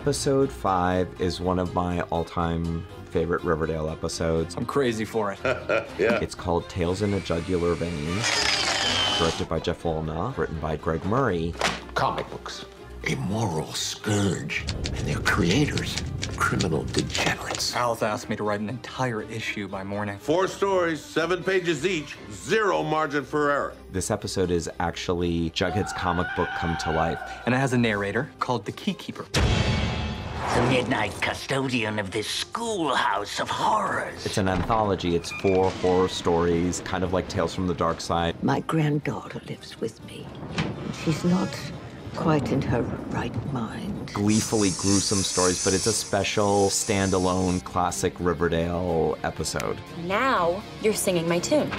Episode 5 is one of my all-time favorite Riverdale episodes. I'm crazy for it. Yeah. It's called Tales in a Jugular Vein, directed by Jeff Woolnough, written by Greg Murray. Comic books, a moral scourge, and their creators, criminal degenerates. Al's asked me to write an entire issue by morning. 4 stories, 7 pages each, 0 margin for error. This episode is actually Jughead's comic book come to life. And it has a narrator called The Keykeeper. The midnight custodian of this schoolhouse of horrors. It's an anthology. It's 4 horror stories, kind of like Tales from the Dark Side. My granddaughter lives with me. She's not quite in her right mind. Gleefully gruesome stories, but it's a special standalone classic Riverdale episode. Now you're singing my tune.